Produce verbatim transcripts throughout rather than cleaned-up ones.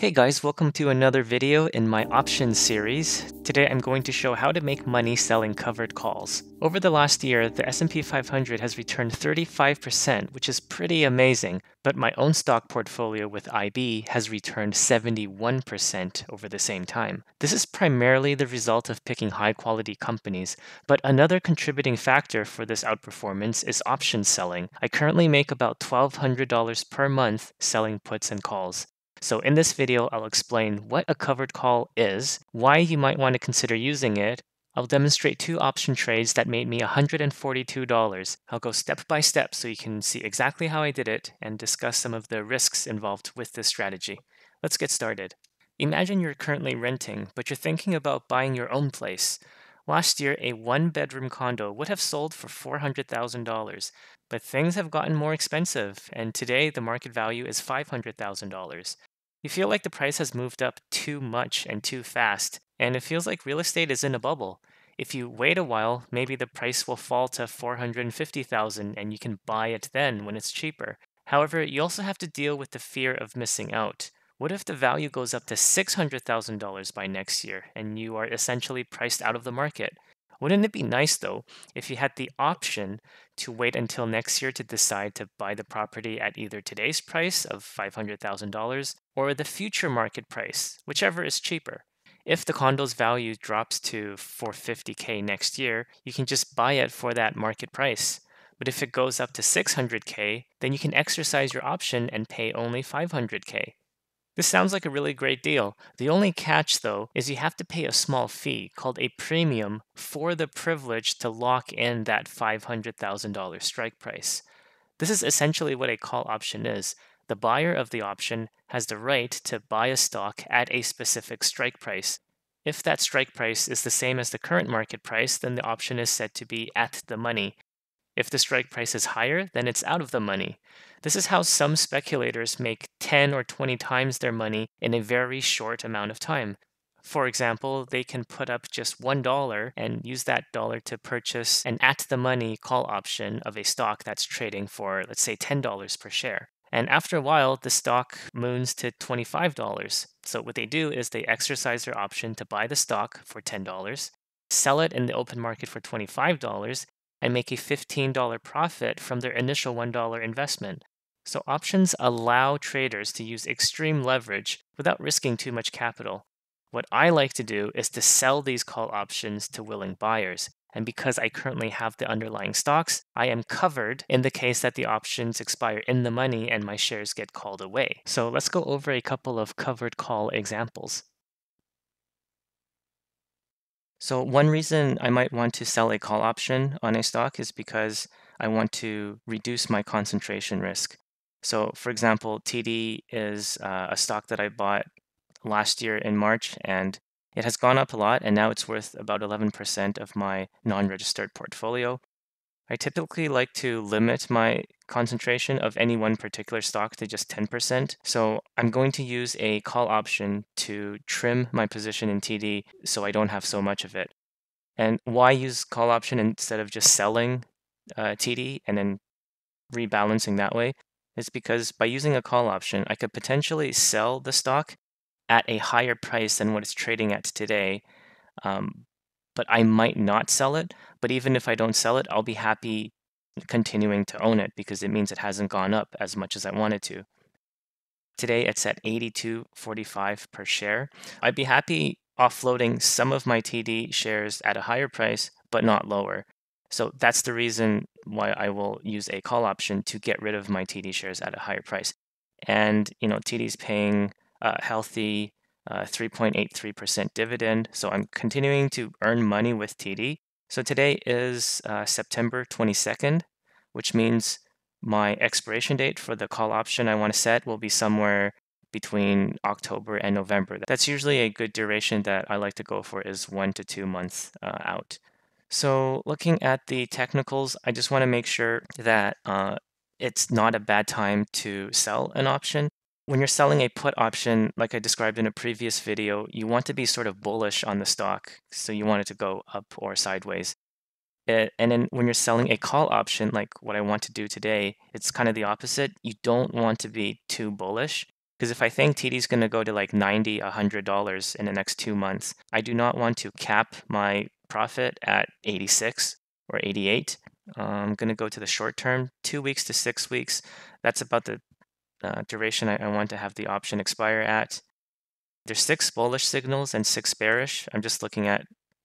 Hey guys, welcome to another video in my options series. Today I'm going to show how to make money selling covered calls. Over the last year, the S and P five hundred has returned thirty-five percent, which is pretty amazing, but my own stock portfolio with I B has returned seventy-one percent over the same time. This is primarily the result of picking high-quality companies, but another contributing factor for this outperformance is option selling. I currently make about twelve hundred dollars per month selling puts and calls. So in this video, I'll explain what a covered call is, why you might want to consider using it. I'll demonstrate two option trades that made me one hundred forty-two dollars. I'll go step by step so you can see exactly how I did it and discuss some of the risks involved with this strategy. Let's get started. Imagine you're currently renting, but you're thinking about buying your own place. Last year, a one-bedroom condo would have sold for four hundred thousand dollars, but things have gotten more expensive, and today the market value is five hundred thousand dollars. You feel like the price has moved up too much and too fast, and it feels like real estate is in a bubble. If you wait a while, maybe the price will fall to four hundred fifty thousand dollars and you can buy it then when it's cheaper. However, you also have to deal with the fear of missing out. What if the value goes up to six hundred thousand dollars by next year and you are essentially priced out of the market? Wouldn't it be nice though if you had the option to wait until next year to decide to buy the property at either today's price of five hundred thousand dollars or the future market price, whichever is cheaper? If the condo's value drops to four hundred fifty thousand dollars next year, you can just buy it for that market price. But if it goes up to six hundred thousand dollars, then you can exercise your option and pay only five hundred thousand dollars. This sounds like a really great deal. The only catch, though, is you have to pay a small fee called a premium for the privilege to lock in that five hundred thousand dollars strike price. This is essentially what a call option is. The buyer of the option has the right to buy a stock at a specific strike price. If that strike price is the same as the current market price, then the option is said to be at the money. If the strike price is higher, then it's out of the money. This is how some speculators make ten or twenty times their money in a very short amount of time. For example, they can put up just one dollar and use that dollar to purchase an at-the-money call option of a stock that's trading for, let's say, ten dollars per share. And after a while, the stock moons to twenty-five dollars. So what they do is they exercise their option to buy the stock for ten dollars, sell it in the open market for twenty-five dollars, and make a fifteen dollar profit from their initial one dollar investment. So options allow traders to use extreme leverage without risking too much capital. What I like to do is to sell these call options to willing buyers. And because I currently have the underlying stocks, I am covered in the case that the options expire in the money and my shares get called away. So let's go over a couple of covered call examples. So one reason I might want to sell a call option on a stock is because I want to reduce my concentration risk. So for example, T D is uh, a stock that I bought last year in March, and it has gone up a lot, and now it's worth about eleven percent of my non-registered portfolio. I typically like to limit my concentration of any one particular stock to just ten percent. So I'm going to use a call option to trim my position in T D so I don't have so much of it. And why use call option instead of just selling uh, T D and then rebalancing that way? Is because by using a call option, I could potentially sell the stock at a higher price than what it's trading at today. Um, but I might not sell it. But even if I don't sell it, I'll be happy continuing to own it because it means it hasn't gone up as much as I wanted to. Today, it's at eighty-two forty-five per share. I'd be happy offloading some of my T D shares at a higher price, but not lower. So that's the reason why I will use a call option to get rid of my T D shares at a higher price. And, you know, T D's paying a healthy three point eight three percent uh, dividend. So I'm continuing to earn money with T D. So today is uh, September twenty-second, which means my expiration date for the call option I want to set will be somewhere between October and November. That's usually a good duration that I like to go for, is one to two months uh, out. So looking at the technicals, I just want to make sure that uh, it's not a bad time to sell an option. When you're selling a put option, like I described in a previous video, you want to be sort of bullish on the stock. So you want it to go up or sideways. It, and then when you're selling a call option, like what I want to do today, it's kind of the opposite. You don't want to be too bullish. Because if I think T D is going to go to like ninety dollars, one hundred dollars in the next two months, I do not want to cap my profit at eighty-six or eighty-eight. Uh, I'm going to go to the short term, two weeks to six weeks. That's about the uh, duration I, I want to have the option expire at. There's six bullish signals and six bearish. I'm just looking at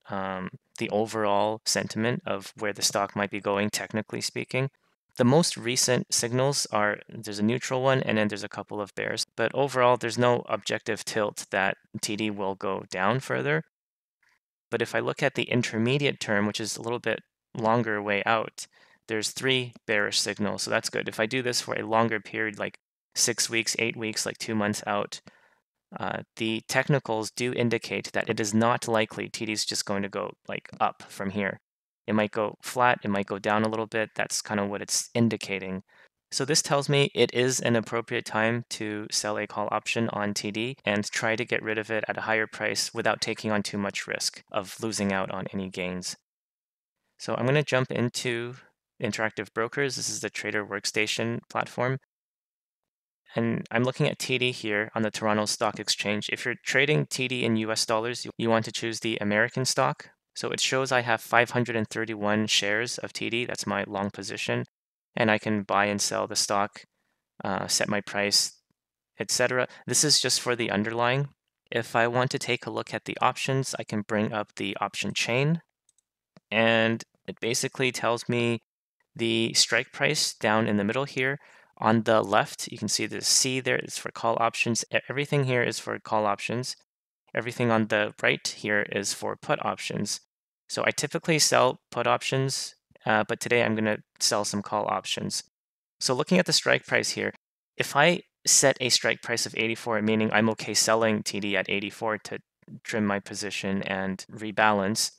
um, the overall sentiment of where the stock might be going, technically speaking. The most recent signals are, there's a neutral one, and then there's a couple of bears. But overall, there's no objective tilt that T D will go down further. But if I look at the intermediate term, which is a little bit longer way out, there's three bearish signals. So that's good. If I do this for a longer period, like six weeks, eight weeks, like two months out, uh, the technicals do indicate that it is not likely T D's just going to go like up from here. It might go flat, it might go down a little bit. That's kind of what it's indicating. So this tells me it is an appropriate time to sell a call option on T D and try to get rid of it at a higher price without taking on too much risk of losing out on any gains. So I'm going to jump into Interactive Brokers. This is the Trader Workstation platform. And I'm looking at T D here on the Toronto Stock Exchange. If you're trading T D in U S dollars, you want to choose the American stock. So it shows I have five hundred thirty-one shares of T D, that's my long position, and I can buy and sell the stock, uh, set my price, et cetera. This is just for the underlying. If I want to take a look at the options, I can bring up the option chain, and it basically tells me the strike price down in the middle here. On the left, you can see the C there is for call options. Everything here is for call options. Everything on the right here is for put options. So I typically sell put options, uh, but today I'm going to sell some call options. So looking at the strike price here, if I set a strike price of eighty-four, meaning I'm okay selling T D at eighty-four to trim my position and rebalance,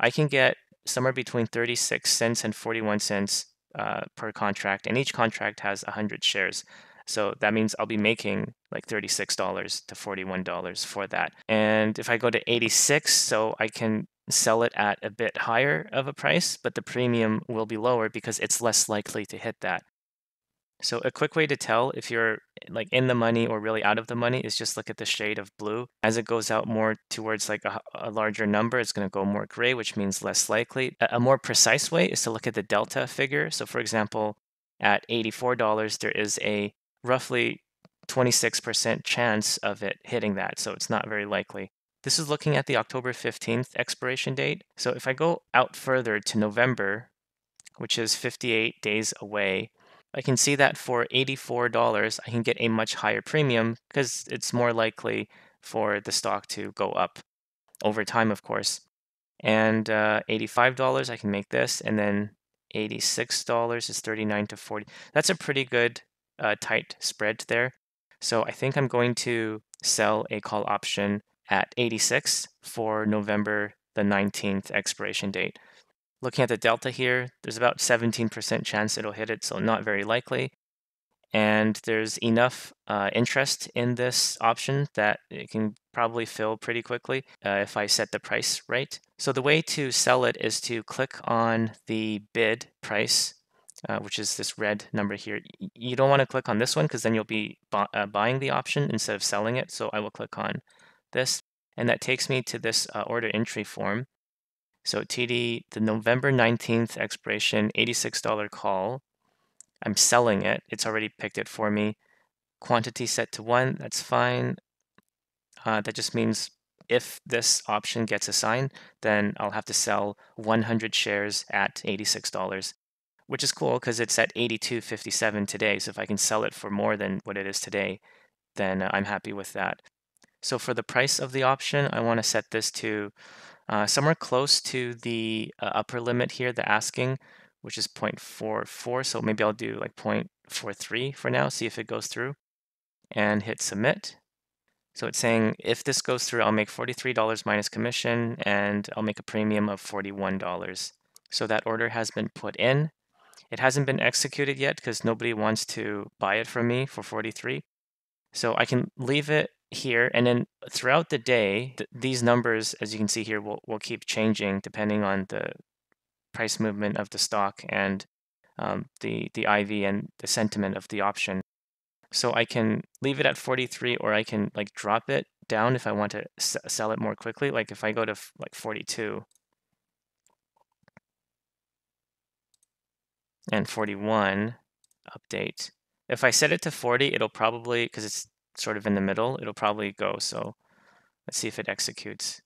I can get somewhere between thirty-six cents and forty-one cents uh, per contract, and each contract has one hundred shares. So that means I'll be making like thirty-six dollars to forty-one dollars for that. And if I go to eighty-six, so I can sell it at a bit higher of a price, but the premium will be lower because it's less likely to hit that. So a quick way to tell if you're like in the money or really out of the money is just look at the shade of blue. As it goes out more towards like a, a larger number, it's going to go more gray, which means less likely. A, a more precise way is to look at the delta figure. So for example, at eighty-four dollars, there is a roughly twenty-six percent chance of it hitting that, so it's not very likely. This is looking at the October fifteenth expiration date. So if I go out further to November, which is fifty-eight days away, I can see that for eighty-four dollars, I can get a much higher premium because it's more likely for the stock to go up over time, of course. And uh, eighty-five dollars, I can make this, and then eighty-six dollars is thirty-nine to forty. That's a pretty good a tight spread there. So I think I'm going to sell a call option at eighty-six for November the nineteenth expiration date. Looking at the delta here, there's about seventeen percent chance it'll hit it, so not very likely. And there's enough uh, interest in this option that it can probably fill pretty quickly uh, if I set the price right. So the way to sell it is to click on the bid price, Uh, which is this red number here. You don't want to click on this one because then you'll be bu uh, buying the option instead of selling it. So I will click on this, and that takes me to this uh, order entry form. So T D, the November nineteenth expiration, eighty-six dollar call. I'm selling it. It's already picked it for me. Quantity set to one. That's fine. Uh, that just means if this option gets assigned, then I'll have to sell one hundred shares at eighty-six dollars. Which is cool because it's at eighty-two fifty-seven today. So if I can sell it for more than what it is today, then I'm happy with that. So for the price of the option, I want to set this to uh, somewhere close to the uh, upper limit here, the asking, which is zero point four four. So maybe I'll do like zero point four three for now, see if it goes through, and hit submit. So it's saying if this goes through, I'll make forty-three dollars minus commission, and I'll make a premium of forty-one dollars. So that order has been put in. It hasn't been executed yet because nobody wants to buy it from me for forty-three. So I can leave it here, and then throughout the day, th these numbers, as you can see here, will, will keep changing depending on the price movement of the stock and um, the, the I V and the sentiment of the option. So I can leave it at forty-three, or I can like drop it down if I want to s sell it more quickly. Like if I go to like forty-two and forty-one, update. If I set it to forty, it'll probably, because it's sort of in the middle, it'll probably go. So let's see if it executes.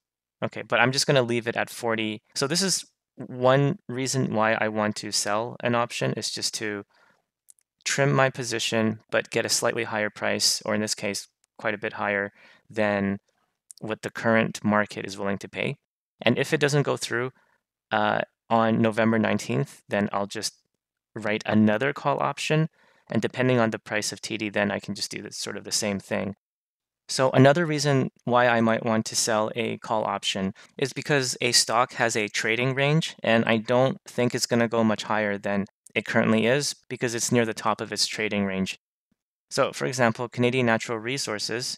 Okay, but I'm just going to leave it at forty. So this is one reason why I want to sell an option, is just to trim my position, but get a slightly higher price, or in this case, quite a bit higher than what the current market is willing to pay. And if it doesn't go through uh, on November nineteenth, then I'll just write another call option. And depending on the price of T D, then I can just do this, sort of the same thing. So another reason why I might want to sell a call option is because a stock has a trading range, and I don't think it's going to go much higher than it currently is because it's near the top of its trading range. So for example, Canadian Natural Resources,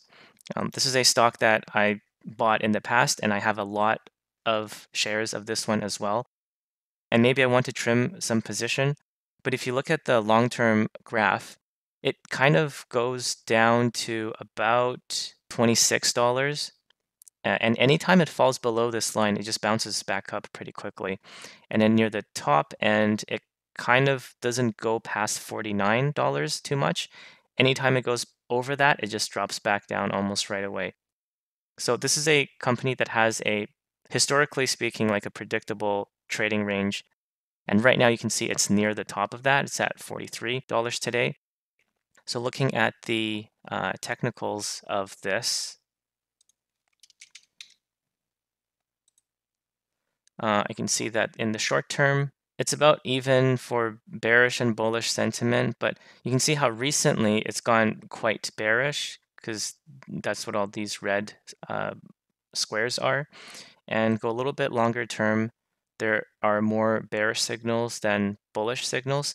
um, this is a stock that I bought in the past, and I have a lot of shares of this one as well. And maybe I want to trim some position, but if you look at the long-term graph, it kind of goes down to about twenty-six dollars. And anytime it falls below this line, it just bounces back up pretty quickly. And then near the top end, it kind of doesn't go past forty-nine dollars too much. Anytime it goes over that, it just drops back down almost right away. So this is a company that has a, historically speaking, like a predictable trading range. And right now you can see it's near the top of that. It's at forty-three dollars today. So looking at the uh, technicals of this, uh, I can see that in the short term, it's about even for bearish and bullish sentiment, but you can see how recently it's gone quite bearish, because that's what all these red uh, squares are. And go a little bit longer term, there are more bearish signals than bullish signals.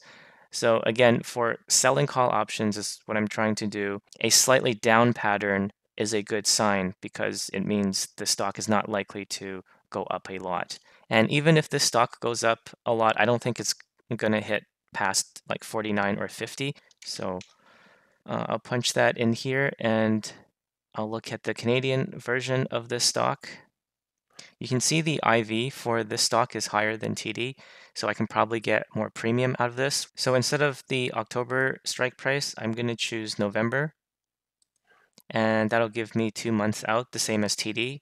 So again, for selling call options is what I'm trying to do. A slightly down pattern is a good sign because it means the stock is not likely to go up a lot. And even if this stock goes up a lot, I don't think it's going to hit past like forty-nine or fifty. So uh, I'll punch that in here and I'll look at the Canadian version of this stock. You can see the I V for this stock is higher than T D, so I can probably get more premium out of this. So instead of the October strike price, I'm going to choose November, and that'll give me two months out, the same as T D.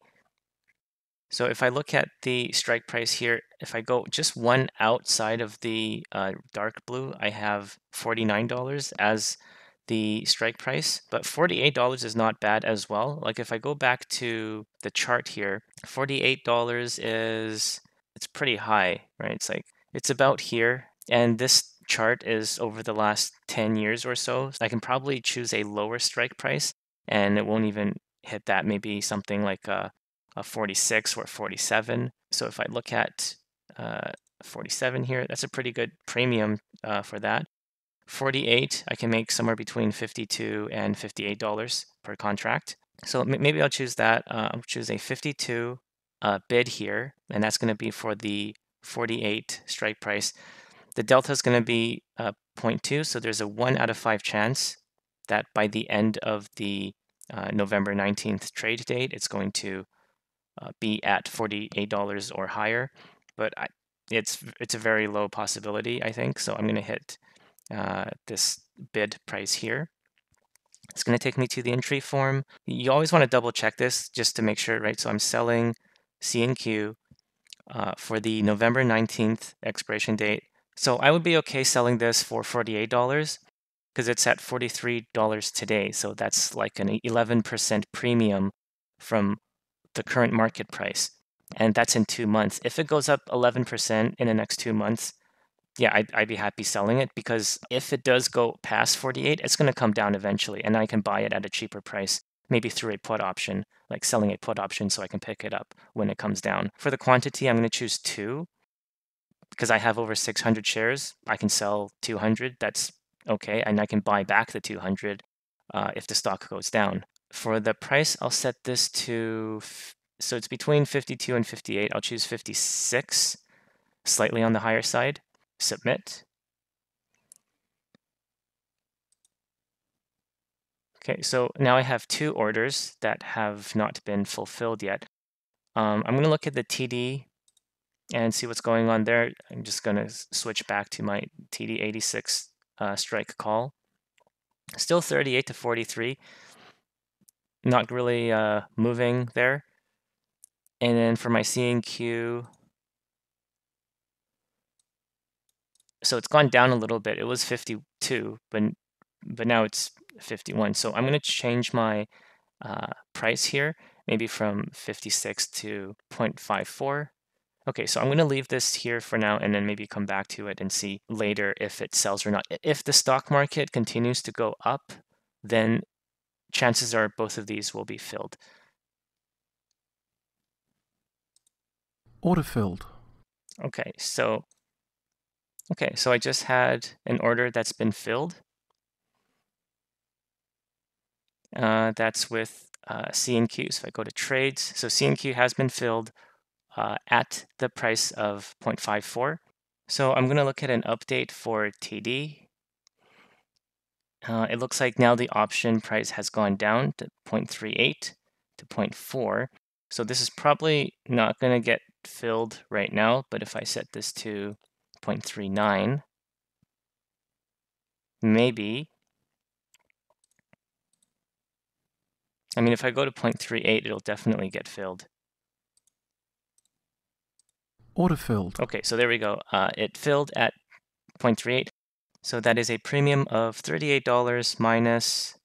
So if I look at the strike price here, if I go just one outside of the uh, dark blue, I have forty-nine dollars as the strike price, but forty-eight dollars is not bad as well. Like if I go back to the chart here, forty-eight dollars is, it's pretty high, right? It's like, it's about here. And this chart is over the last ten years or so. I can probably choose a lower strike price and it won't even hit that, maybe something like a, a forty-six or forty-seven. So if I look at uh, forty-seven here, that's a pretty good premium uh, for that. forty-eight, I can make somewhere between fifty-two and fifty-eight dollars per contract. So maybe I'll choose that. Uh, I'll choose a fifty-two uh, bid here, and that's going to be for the forty-eight strike price. The delta is going to be uh, zero point two, so there's a one out of five chance that by the end of the uh, November nineteenth trade date, it's going to uh, be at forty-eight dollars or higher. But I, it's it's a very low possibility, I think. So I'm going to hit Uh, this bid price here. It's going to take me to the entry form. You always want to double check this just to make sure, right? So I'm selling C N Q uh, for the November nineteenth expiration date. So I would be okay selling this for forty-eight dollars because it's at forty-three dollars today. So that's like an eleven percent premium from the current market price. And that's in two months. If it goes up eleven percent in the next two months, yeah, I'd, I'd be happy selling it, because if it does go past forty-eight, it's going to come down eventually, and I can buy it at a cheaper price, maybe through a put option, like selling a put option so I can pick it up when it comes down. For the quantity, I'm going to choose two because I have over six hundred shares. I can sell two hundred. That's okay, and I can buy back the two hundred uh, if the stock goes down. For the price, I'll set this to, so it's between fifty-two and fifty-eight. I'll choose fifty-six, slightly on the higher side. Submit. Okay, so now I have two orders that have not been fulfilled yet. Um, I'm going to look at the T D and see what's going on there. I'm just going to switch back to my T D eighty-six uh, strike call. Still thirty-eight to forty-three. Not really uh, moving there. And then for my C N Q, so it's gone down a little bit. It was fifty-two, but but now it's fifty-one. So I'm going to change my uh, price here, maybe from fifty-six to zero point five four. Okay, so I'm going to leave this here for now and then maybe come back to it and see later if it sells or not. If the stock market continues to go up, then chances are both of these will be filled. Order filled. Okay, so okay, so I just had an order that's been filled. Uh, that's with uh, C N Q. So if I go to trades, so C N Q has been filled uh, at the price of zero point five four. So I'm going to look at an update for T D. Uh, it looks like now the option price has gone down to zero point three eight to zero point four. So this is probably not going to get filled right now, but if I set this to zero point three nine, maybe. I mean, if I go to zero point three eight, it'll definitely get filled. Order filled. Okay, so there we go. Uh, it filled at zero point three eight. So that is a premium of thirty-eight dollars minus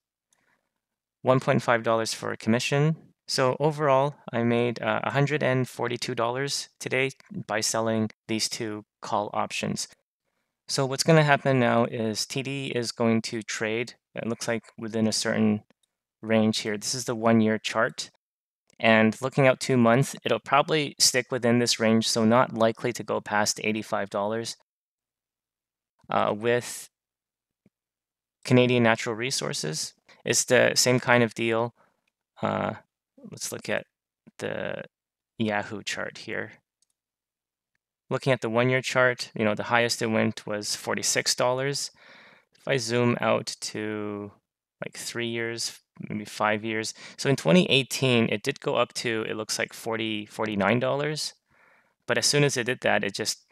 one point five dollars for a commission. So overall, I made uh, one hundred forty-two dollars today by selling these two call options. So what's going to happen now is T D is going to trade. It looks like within a certain range here. This is the one-year chart. And looking out two months, it'll probably stick within this range, so not likely to go past eighty-five dollars. Uh, with Canadian Natural Resources, it's the same kind of deal. Uh, let's look at the Yahoo chart here. Looking at the one-year chart, you know, the highest it went was forty-six dollars. If I zoom out to like three years, maybe five years. So in twenty eighteen, it did go up to, it looks like forty, forty-nine dollars. But as soon as it did that, it just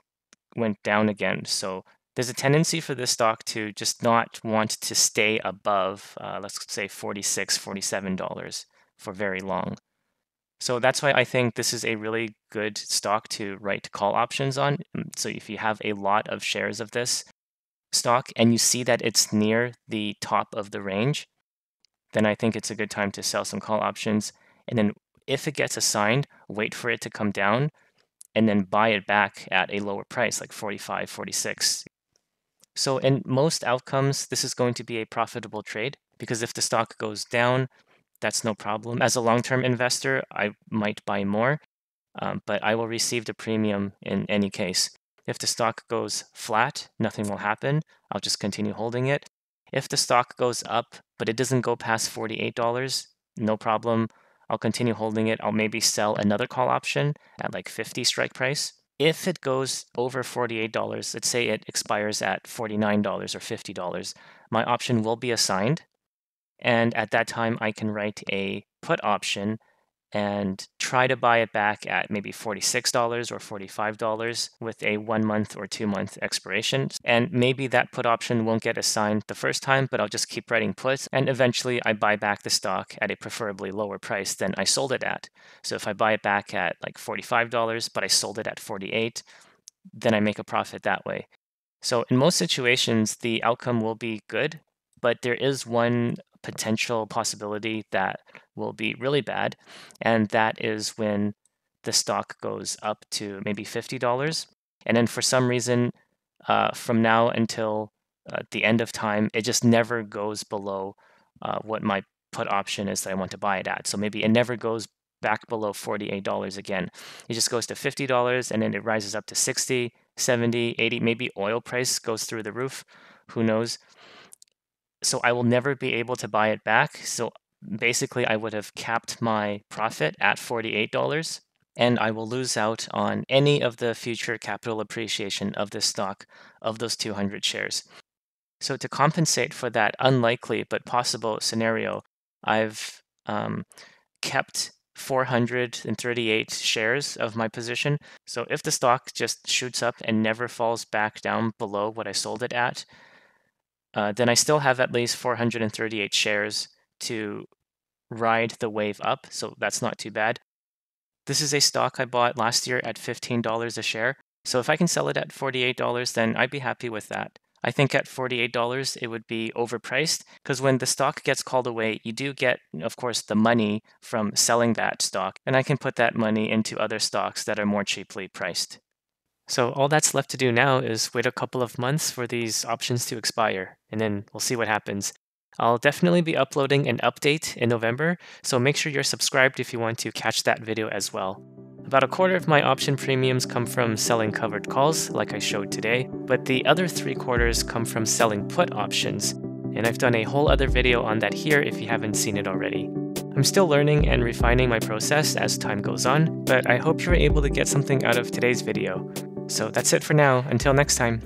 went down again. So there's a tendency for this stock to just not want to stay above, uh, let's say forty-six, forty-seven dollars for very long. So that's why I think this is a really good stock to write call options on. So if you have a lot of shares of this stock and you see that it's near the top of the range, then I think it's a good time to sell some call options. And then if it gets assigned, wait for it to come down and then buy it back at a lower price, like forty-five, forty-six. So in most outcomes, this is going to be a profitable trade because if the stock goes down, that's no problem. As a long-term investor, I might buy more, um, but I will receive the premium in any case. If the stock goes flat, nothing will happen. I'll just continue holding it. If the stock goes up, but it doesn't go past forty-eight dollars, no problem. I'll continue holding it. I'll maybe sell another call option at like fifty strike price. If it goes over forty-eight dollars, let's say it expires at forty-nine dollars or fifty dollars, my option will be assigned. And at that time, I can write a put option and try to buy it back at maybe forty-six dollars or forty-five dollars with a one month or two month expiration. And maybe that put option won't get assigned the first time, but I'll just keep writing puts. And eventually I buy back the stock at a preferably lower price than I sold it at. So if I buy it back at like forty-five dollars, but I sold it at forty-eight dollars, then I make a profit that way. So in most situations, the outcome will be good, but there is one potential possibility that will be really bad, and that is when the stock goes up to maybe fifty dollars, and then for some reason uh, from now until uh, the end of time, it just never goes below uh, what my put option is that I want to buy it at. So maybe it never goes back below forty-eight dollars again. It just goes to fifty dollars, and then it rises up to sixty, seventy, eighty, maybe oil price goes through the roof, who knows. So I will never be able to buy it back. So basically I would have capped my profit at forty-eight dollars, and I will lose out on any of the future capital appreciation of this stock of those two hundred shares. So to compensate for that unlikely but possible scenario, I've um, kept four hundred thirty-eight shares of my position. So if the stock just shoots up and never falls back down below what I sold it at, uh, then I still have at least four hundred thirty-eight shares to ride the wave up. So that's not too bad. This is a stock I bought last year at fifteen dollars a share. So if I can sell it at forty-eight dollars, then I'd be happy with that. I think at forty-eight dollars, it would be overpriced because when the stock gets called away, you do get, of course, the money from selling that stock, and I can put that money into other stocks that are more cheaply priced. So all that's left to do now is wait a couple of months for these options to expire, and then we'll see what happens. I'll definitely be uploading an update in November, so make sure you're subscribed if you want to catch that video as well. About a quarter of my option premiums come from selling covered calls, like I showed today, but the other three quarters come from selling put options, and I've done a whole other video on that here if you haven't seen it already. I'm still learning and refining my process as time goes on, but I hope you were able to get something out of today's video. So that's it for now, until next time.